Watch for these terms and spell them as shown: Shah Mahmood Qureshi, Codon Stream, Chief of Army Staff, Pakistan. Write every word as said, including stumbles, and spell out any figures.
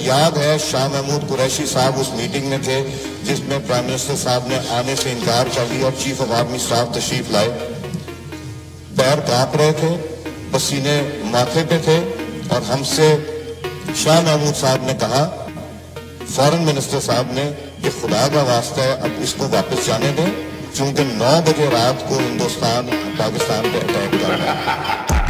याद है शाह महमूद कुरैशी साहब उस मीटिंग में थे जिसमें प्राइम मिनिस्टर साहब ने आने से इनकार कर दिया और चीफ ऑफ आर्मी स्टाफ तशरीफ लाए। पैर कांप रहे थे, पसीने माथे पे थे और हमसे शाह महमूद साहब ने कहा, फॉरेन मिनिस्टर साहब ने, कि खुदा का वास्ता है अब इसको वापस जाने दें, चूंकि नौ बजे रात को हिंदुस्तान पाकिस्तान पर अटैक कर रहा है।